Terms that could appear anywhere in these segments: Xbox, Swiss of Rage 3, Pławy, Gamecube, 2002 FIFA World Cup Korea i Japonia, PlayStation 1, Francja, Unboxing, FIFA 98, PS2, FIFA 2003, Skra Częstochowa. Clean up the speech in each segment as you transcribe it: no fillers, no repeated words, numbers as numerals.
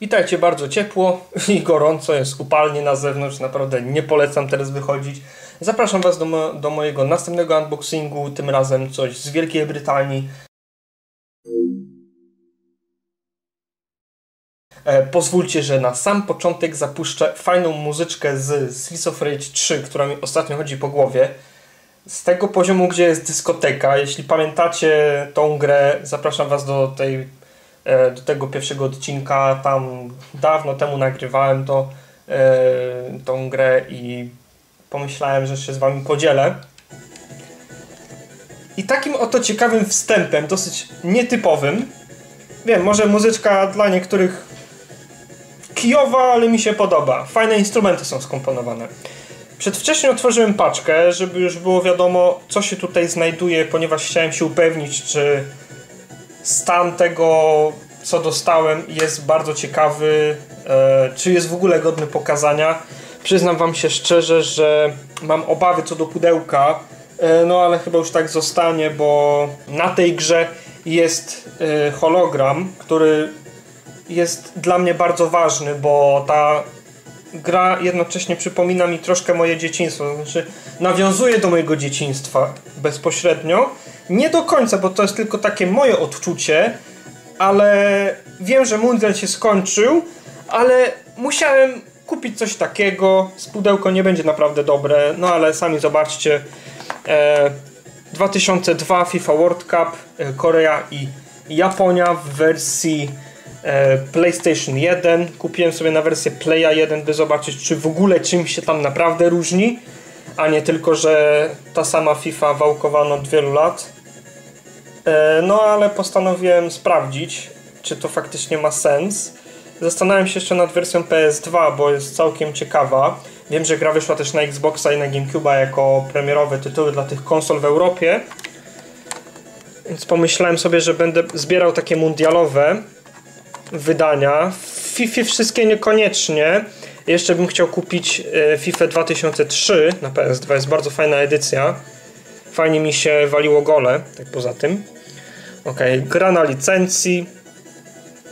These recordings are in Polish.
Witajcie, bardzo ciepło i gorąco, jest upalnie na zewnątrz, naprawdę nie polecam teraz wychodzić. Zapraszam Was do mojego następnego unboxingu, tym razem coś z Wielkiej Brytanii. Pozwólcie, że na sam początek zapuszczę fajną muzyczkę z Swiss of Rage 3, która mi ostatnio chodzi po głowie. Z tego poziomu, gdzie jest dyskoteka, jeśli pamiętacie tą grę, zapraszam Was do tego pierwszego odcinka, tam dawno temu nagrywałem tą grę i pomyślałem, że się z Wami podzielę. I takim oto ciekawym wstępem, dosyć nietypowym, wiem, może muzyczka dla niektórych kijowa, ale mi się podoba. Fajne instrumenty są skomponowane. Przedwcześnie otworzyłem paczkę, żeby już było wiadomo, co się tutaj znajduje, ponieważ chciałem się upewnić, czy stan tego, co dostałem, jest bardzo ciekawy, czy jest w ogóle godny pokazania. Przyznam Wam się szczerze, że mam obawy co do pudełka, no ale chyba już tak zostanie, bo na tej grze jest hologram, który jest dla mnie bardzo ważny, bo ta gra jednocześnie przypomina mi troszkę moje dzieciństwo, znaczy nawiązuje do mojego dzieciństwa bezpośrednio. Nie do końca, bo to jest tylko takie moje odczucie, ale wiem, że mundial się skończył, ale musiałem kupić coś takiego. Z pudełko nie będzie naprawdę dobre, no ale sami zobaczcie. 2002 FIFA World Cup Korea i Japonia w wersji PlayStation 1. Kupiłem sobie na wersję Playa 1, by zobaczyć, czy w ogóle czymś się tam naprawdę różni, a nie tylko, że ta sama FIFA wałkowano od wielu lat. No ale postanowiłem sprawdzić, czy to faktycznie ma sens. Zastanawiam się jeszcze nad wersją PS2, bo jest całkiem ciekawa. Wiem, że gra wyszła też na Xboxa i na Gamecube'a jako premierowe tytuły dla tych konsol w Europie. Więc pomyślałem sobie, że będę zbierał takie mundialowe wydania. W FIFA wszystkie niekoniecznie. Jeszcze bym chciał kupić FIFA 2003 na PS2, jest bardzo fajna edycja. Fajnie mi się waliło gole, tak poza tym. Ok, gra na licencji.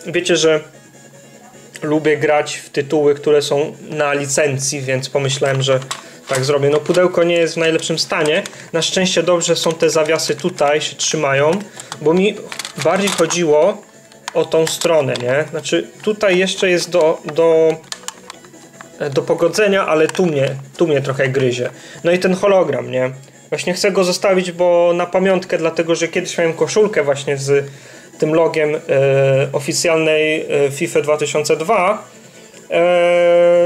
Wiecie, że lubię grać w tytuły, które są na licencji, więc pomyślałem, że tak zrobię. No pudełko nie jest w najlepszym stanie. Na szczęście dobrze są te zawiasy tutaj, się trzymają, bo mi bardziej chodziło o tą stronę, nie? Znaczy tutaj jeszcze jest do pogodzenia, ale tu mnie trochę gryzie. No i ten hologram, nie? Właśnie chcę go zostawić, bo na pamiątkę, dlatego że kiedyś miałem koszulkę właśnie z tym logiem oficjalnej FIFA 2002.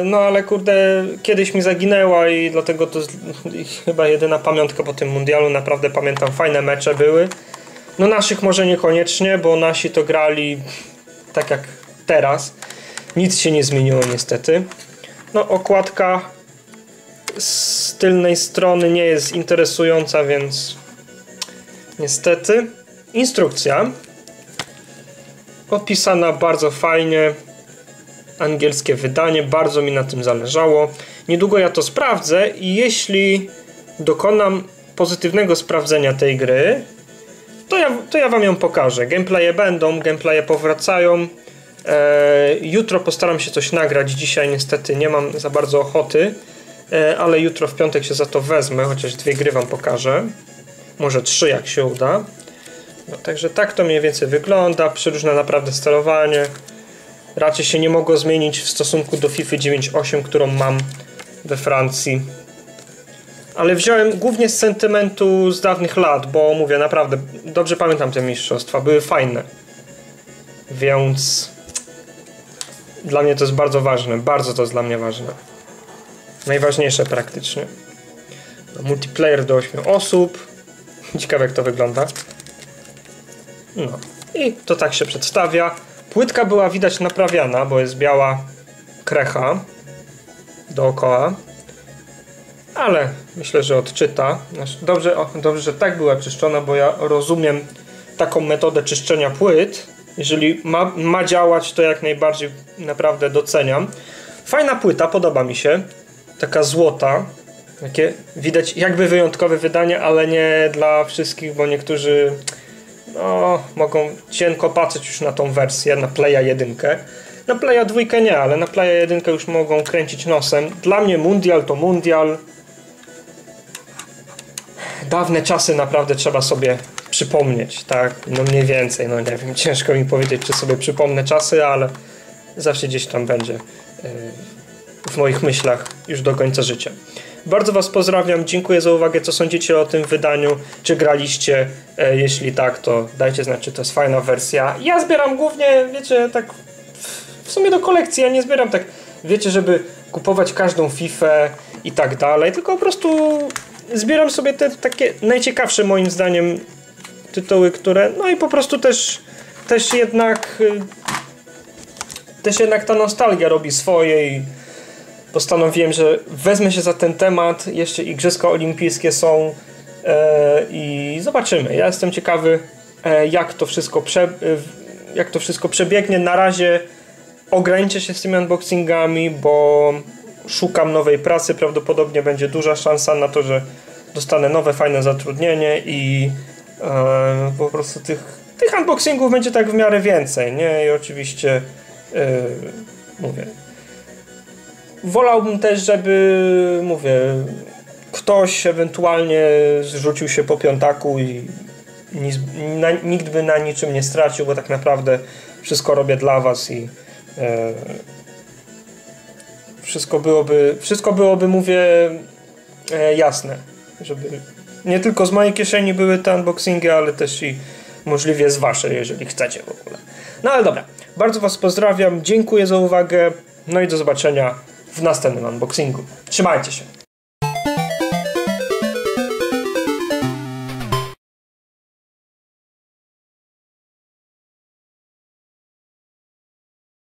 No ale kurde, kiedyś mi zaginęła i dlatego to jest chyba jedyna pamiątka po tym mundialu. Naprawdę pamiętam, fajne mecze były. No naszych może niekoniecznie, bo nasi to grali tak jak teraz. Nic się nie zmieniło niestety. No okładka z tylnej strony nie jest interesująca, więc niestety. Instrukcja opisana bardzo fajnie, angielskie wydanie, bardzo mi na tym zależało. Niedługo ja to sprawdzę i jeśli dokonam pozytywnego sprawdzenia tej gry, to ja Wam ją pokażę. Gameplaye będą, gameplaye powracają. Jutro postaram się coś nagrać, dzisiaj niestety nie mam za bardzo ochoty, ale jutro w piątek się za to wezmę, chociaż 2 gry Wam pokażę, może 3 jak się uda. No, także tak to mniej więcej wygląda, przeróżne naprawdę sterowanie, raczej się nie mogło zmienić w stosunku do FIFA 98, którą mam we Francji. Ale wziąłem głównie z sentymentu z dawnych lat, bo mówię, naprawdę dobrze pamiętam te mistrzostwa, były fajne. Więc dla mnie to jest bardzo ważne, bardzo to jest dla mnie ważne. Najważniejsze praktycznie. Multiplayer do 8 osób. Ciekawe jak to wygląda. No i to tak się przedstawia. Płytka była widać naprawiana, bo jest biała krecha dookoła. Ale myślę, że odczyta. Dobrze, dobrze, że tak była czyszczona, bo ja rozumiem taką metodę czyszczenia płyt. Jeżeli ma działać, to jak najbardziej naprawdę doceniam. Fajna płyta, podoba mi się. Taka złota. Takie widać jakby wyjątkowe wydanie, ale nie dla wszystkich, bo niektórzy no, mogą cienko patrzeć już na tą wersję, na Playa 1. Na Playa 2 nie, ale na Playa 1 już mogą kręcić nosem. Dla mnie mundial to mundial. Dawne czasy naprawdę trzeba sobie przypomnieć, tak? No mniej więcej, no nie wiem, ciężko mi powiedzieć, czy sobie przypomnę czasy, ale zawsze gdzieś tam będzie w moich myślach już do końca życia. Bardzo Was pozdrawiam, dziękuję za uwagę, co sądzicie o tym wydaniu, czy graliście, jeśli tak, to dajcie znać, czy to jest fajna wersja. Ja zbieram głównie, wiecie, tak w sumie do kolekcji, ja nie zbieram tak, wiecie, żeby kupować każdą Fifę i tak dalej, tylko po prostu zbieram sobie te takie najciekawsze moim zdaniem tytuły, które, no i po prostu też jednak ta nostalgia robi swoje i postanowiłem, że wezmę się za ten temat, jeszcze igrzyska olimpijskie są i zobaczymy. Ja jestem ciekawy, jak to wszystko przebiegnie. Na razie ograniczę się z tymi unboxingami, bo szukam nowej pracy, prawdopodobnie będzie duża szansa na to, że dostanę nowe, fajne zatrudnienie i po prostu tych unboxingów będzie tak w miarę więcej, nie? I oczywiście mówię, wolałbym też, żeby, mówię, ktoś ewentualnie zrzucił się po piątaku i nikt by na niczym nie stracił, bo tak naprawdę wszystko robię dla Was i wszystko byłoby, mówię, jasne, żeby nie tylko z mojej kieszeni były te unboxingi, ale też i możliwie z Waszej, jeżeli chcecie w ogóle. No ale dobra, bardzo Was pozdrawiam, dziękuję za uwagę, no i do zobaczenia w następnym unboxingu. Trzymajcie się!